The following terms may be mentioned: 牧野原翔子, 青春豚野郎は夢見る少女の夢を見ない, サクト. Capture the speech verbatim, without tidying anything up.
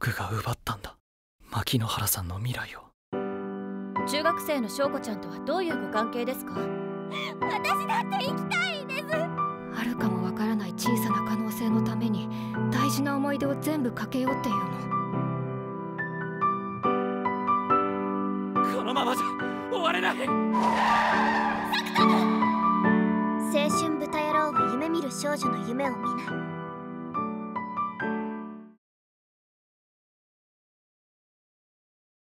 僕が奪ったんだ、牧野原さんの未来を。中学生の翔子ちゃんとはどういうご関係ですか？私だって行きたいんです。あるかもわからない小さな可能性のために大事な思い出を全部かけようっていうの。このままじゃ終われない。サクト、青春豚野郎は夢見る少女の夢を見ない。